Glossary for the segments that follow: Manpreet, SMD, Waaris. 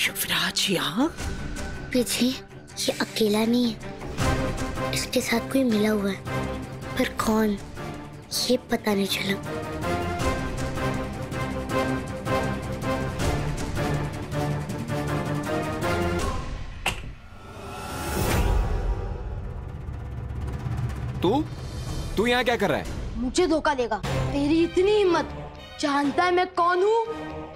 युवराज यहाँ? विजय ये अकेला नहीं है, इसके साथ कोई मिला हुआ है, पर कौन ये पता नहीं चला। तू यहाँ क्या कर रहा है? मुझे धोखा देगा? तेरी इतनी हिम्मत? जानता है मैं कौन हूँ?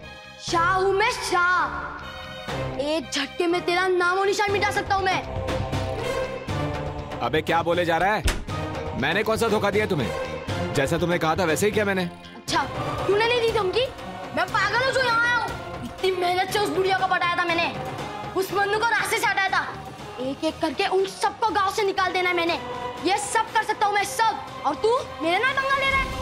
शाह हूँ मैं, शाह। एक झटके में तेरा नामो निशान मिटा सकता हूँ मैं। अबे क्या बोले जा रहा है? मैंने कौन सा धोखा दिया तुम्हें? जैसा तुमने कहा था वैसे ही किया मैंने। अच्छा तूने नहीं दी धमकी? मैं पागल हूँ जो यहाँ आया हूँ। इतनी मेहनत से उस बुढ़िया को पटाया था मैंने, उस मन्नू को रास्ते से हटाया था। एक एक करके उन सबको गाँव से निकाल देना है मैंने। ये सब कर सकता हूँ मैं, सब। और तू मेरे नाम पंगा ले रहा है?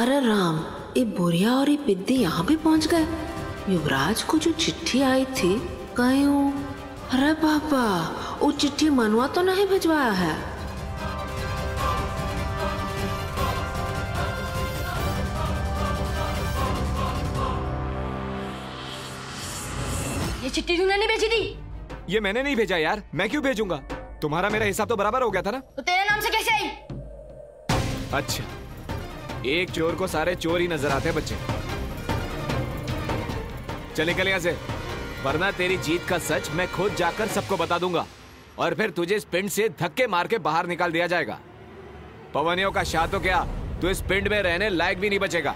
अरे राम, ये बोरिया और ये बिद्दी यहाँ भी पहुँच गए। युवराज को जो चिट्ठी आई थी कहीं हो? अरे पापा, वो चिट्ठी मनवा तो नहीं भिजवाया है? ये चिट्ठी तूने नहीं भेजी थी? ये मैंने नहीं भेजा यार, मैं क्यों भेजूंगा? तुम्हारा मेरा हिसाब तो बराबर हो गया था ना। तो तेरे नाम से कैसे आई? अच्छा, एक चोर को सारे चोर ही नजर आते हैं बच्चे। चले निकल यहाँ से, वरना तेरी जीत का सच मैं खुद जाकर सबको बता दूंगा और फिर तुझे इस पिंड से धक्के मार के बाहर निकाल दिया जाएगा। पवनियों का शाह तो क्या, तू इस पिंड में रहने लायक भी नहीं बचेगा।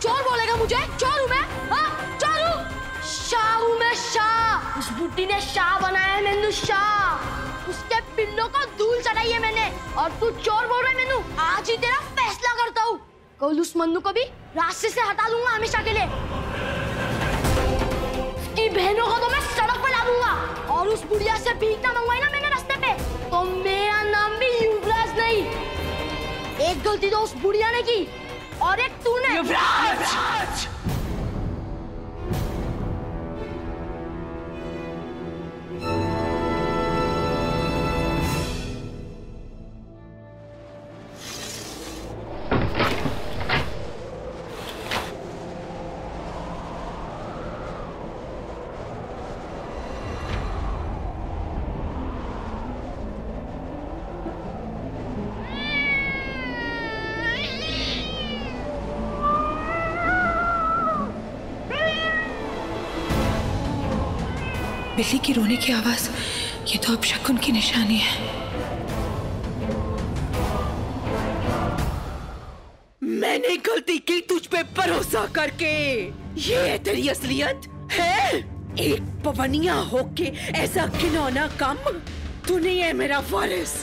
चोर बोलेगा मुझे? चोर हूँ मैं, हाँ चोर हूँ। शाह हूँ मैं, शाह। उस बुड्ढी ने शाह बनाया है मेनू, शाह। उसके पिंडों को धूल चढ़ाई है मैंने, और तू चोर बोल रहा है मेनू? आज ही तेरा फैसला करता हूँ। कल उस मन्नू को भी रास्ते से हटा लूंगा हमेशा के लिए। उसकी बहनों को तो मैं सड़क पर ला दूंगा, और उस बुढ़िया से भीखना मंगवाई ना मैंने रास्ते पे, तो मेरा नाम भी युवराज नहीं। एक गलती तो उस बुढ़िया ने की और एक तूने। युवराज! बिल्ली की रोने की आवाज, ये तो अब शकुन की निशानी है। मैंने गलती की तुझ पे भरोसा करके, ये है तेरी असलियत है? एक पवनिया होके ऐसा घिनौना काम? तू नहीं है मेरा वारिस,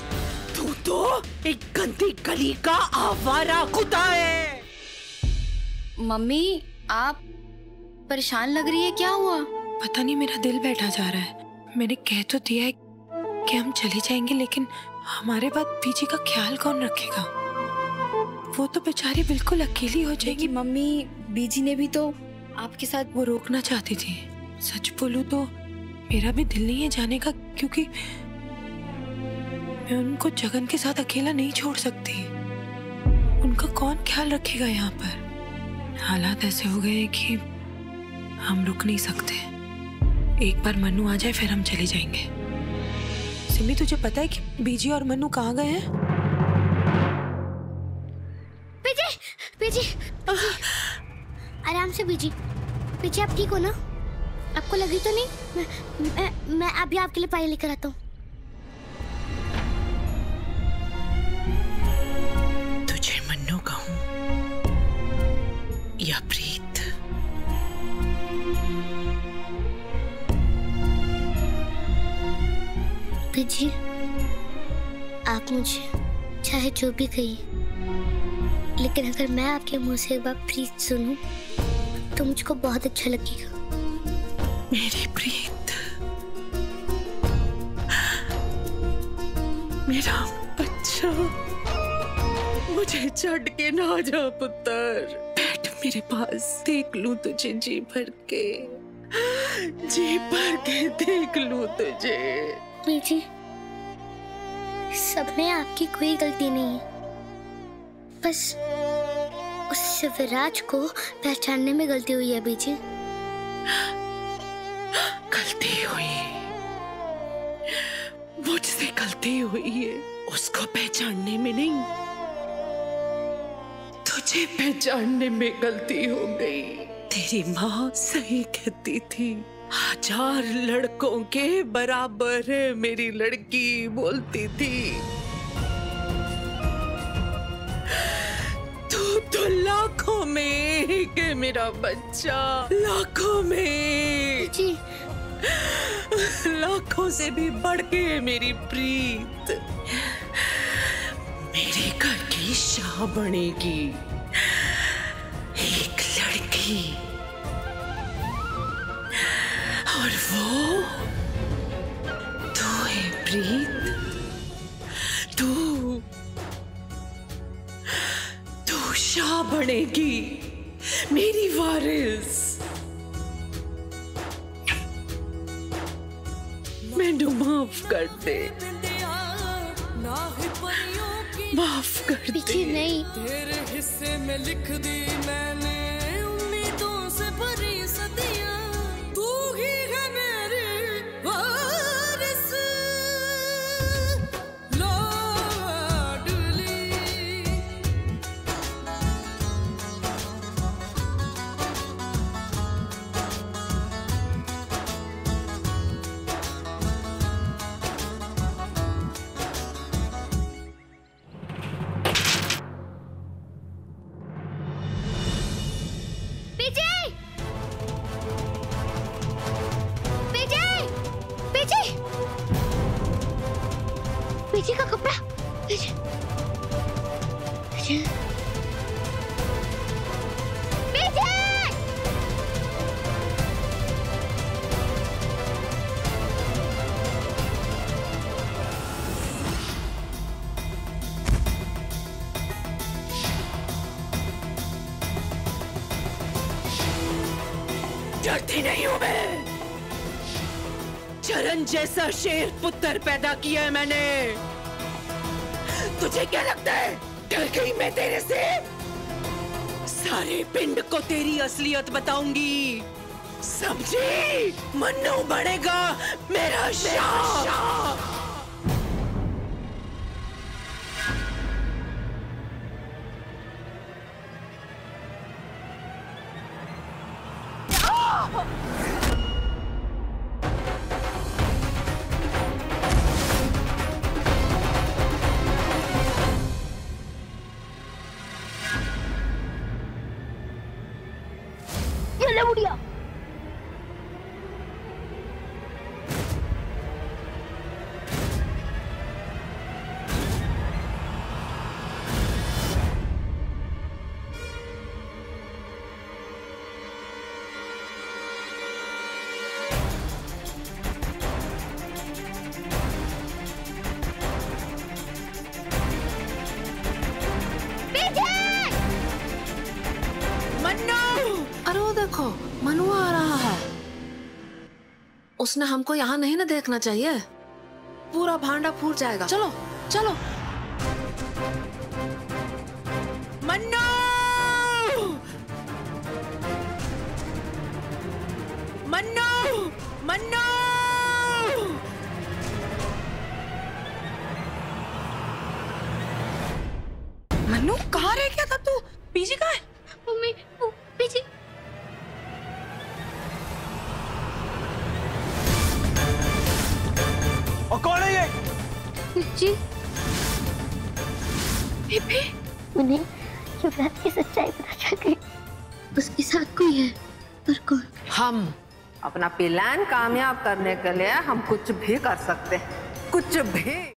तू तो एक गंदी गली का आवारा कुत्ता है। मम्मी आप परेशान लग रही है, क्या हुआ? पता नहीं मेरा दिल बैठा जा रहा है। मैंने कह तो दिया है कि हम चले जाएंगे, लेकिन हमारे बाद बीजी का ख्याल कौन रखेगा? वो तो बेचारी बिल्कुल अकेली हो जाएगी। मम्मी बीजी ने भी तो आपके साथ वो रोकना चाहती थी। सच बोलूं तो मेरा भी दिल नहीं है जाने का, क्योंकि मैं उनको जगन के साथ अकेला नहीं छोड़ सकती। उनका कौन ख्याल रखेगा यहाँ पर? हालात ऐसे हो गए कि हम रुक नहीं सकते। एक बार मनु आ जाए फिर हम चले जाएंगे। सिमी तुझे पता है कि बीजी और मनु कहाँ गए हैं? बीजी, बीजी, आराम से बीजी। बीजी आप ठीक हो ना? आपको लगी तो नहीं? मैं अभी आपके लिए पानी लेकर आता हूँ। तुझे मनु कहूँ या प्रीत, जी आप मुझे चाहे जो भी कहिए, लेकिन अगर मैं आपके मुंह से एक बार प्रीत सुनूं तो मुझको बहुत अच्छा लगेगा। मेरी प्रीत, मेरा बच्चा, मुझे छड़ के ना जा पुत्र। बैठ मेरे पास, देख लूं तुझे जी भर के, जी भर के देख लूं तुझे। बीजी, सब में आपकी कोई गलती नहीं है, बस उस शिवराज को पहचानने में गलती हुई है बीजी। गलती हुई, मुझसे गलती हुई है, उसको पहचानने में नहीं, तुझे पहचानने में गलती हो गई। तेरी माँ सही कहती थी, 1000 लड़कों के बराबर है मेरी लड़की, बोलती थी। तू तो लाखों में एक है मेरा बच्चा, लाखों में, लाखों से भी बढ़ के है मेरी प्रीत। मेरे घर की शाह बनेगी एक लड़की, और वो तू है प्रीत, तू तू शाह बनेगी मेरी वारिस। मैनू माफ कर दे, माफ कर दे। नहीं, तेरे हिस्से में लिख दी मैंने उम्मीदों से भरी सदियां, तू ही है मेरी वारिस। लाडली बीजी का कपड़ा, बीजी, बीजी, बीजी, डरती नहीं हूं मैं। चरण जैसा शेर पुत्र पैदा किया है मैंने, तुझे क्या लगता है डर गई मैं तेरे से? सारे पिंड को तेरी असलियत बताऊंगी, समझी? मन्नू बनेगा मेरा शाह। मनु आ रहा है, उसने हमको यहाँ नहीं ना देखना चाहिए, पूरा भांडा फूट जाएगा। चलो चलो मन्नू, मन्नू, मन्नू, मन्नू कहाँ रह गया था तू? बीजी कहाँ है? मम्मी, बीजी कौन है ये? जी, मैंने शिवराज की सच्चाई पता चली, उसके साथ कोई है, पर कौन? हम अपना प्लान कामयाब करने के लिए हम कुछ भी कर सकते हैं, कुछ भी।